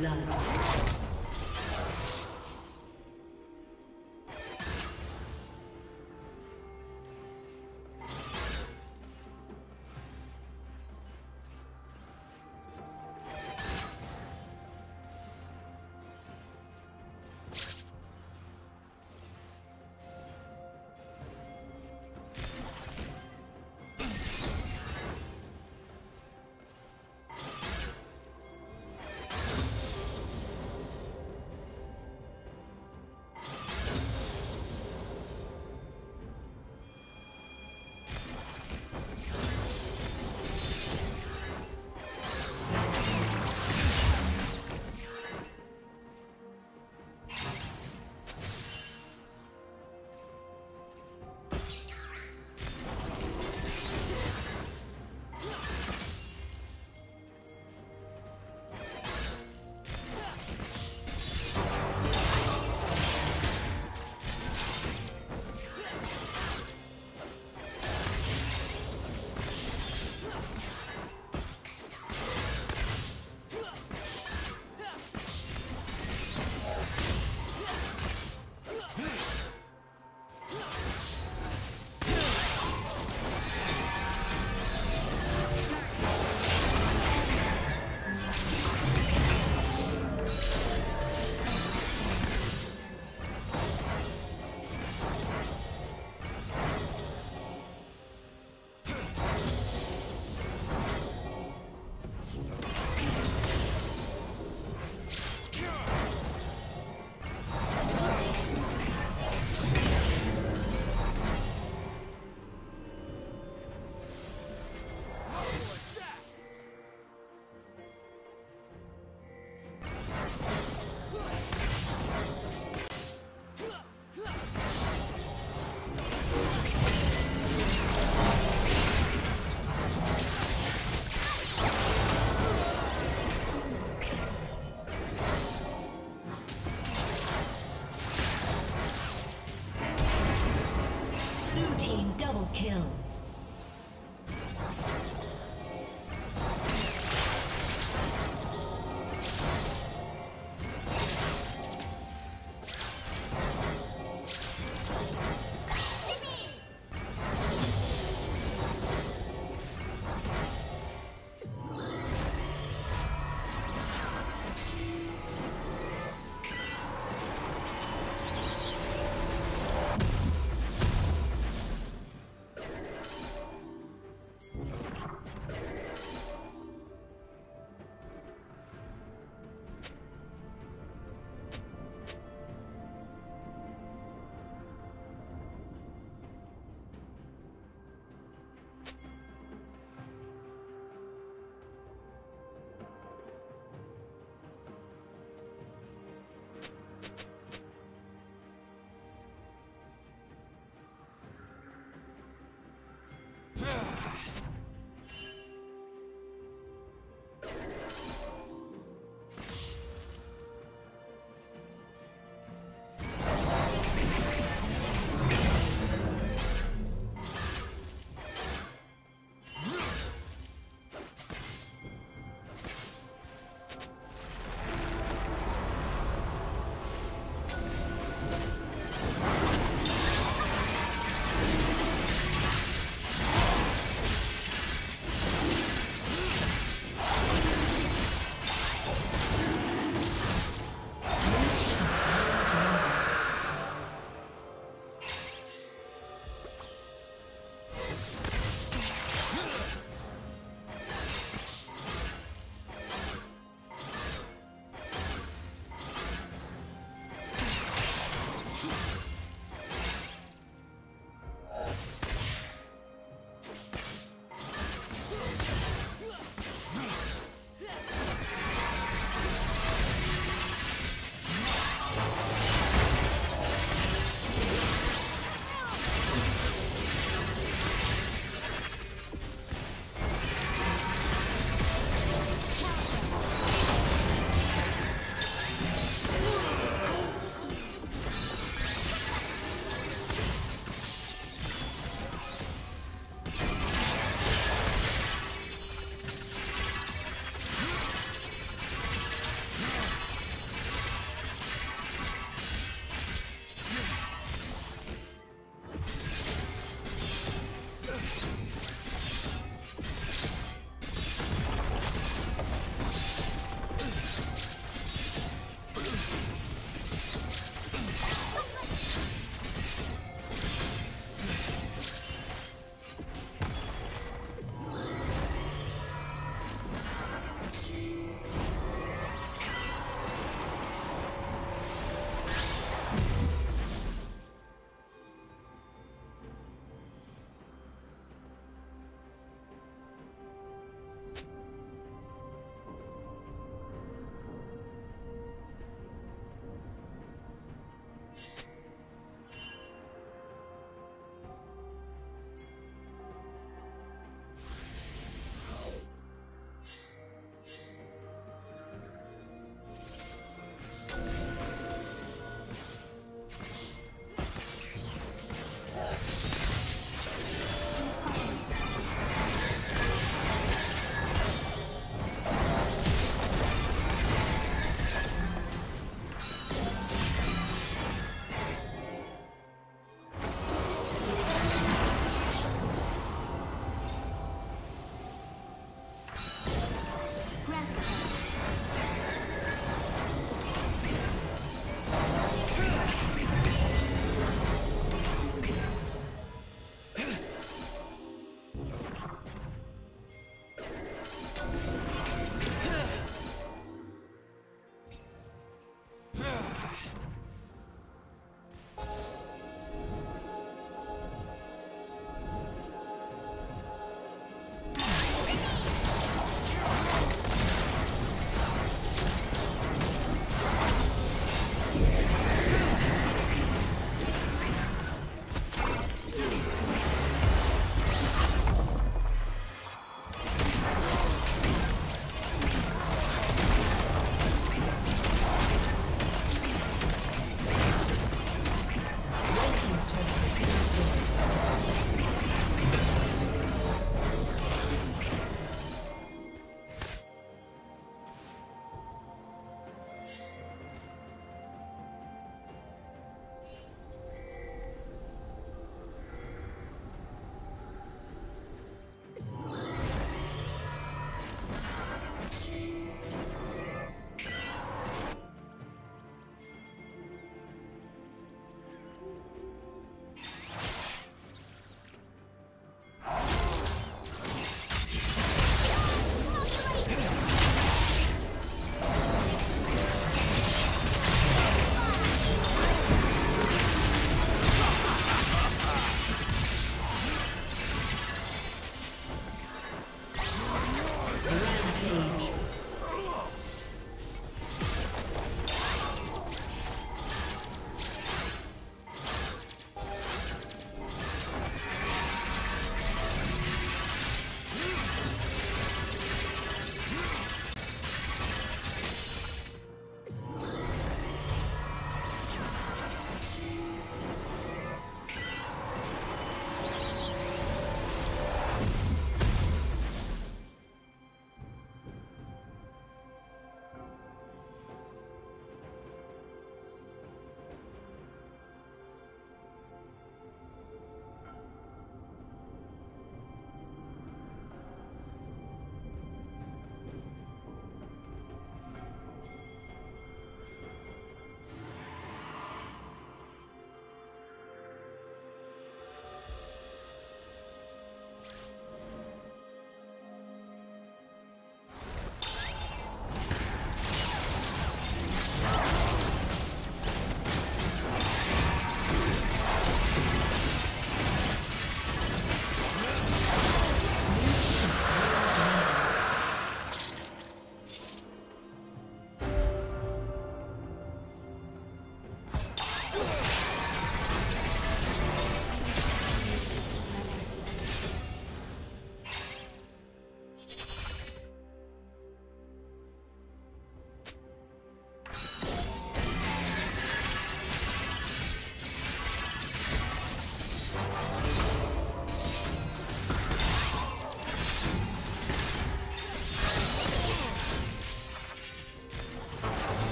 blood. Kill.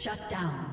Shut down.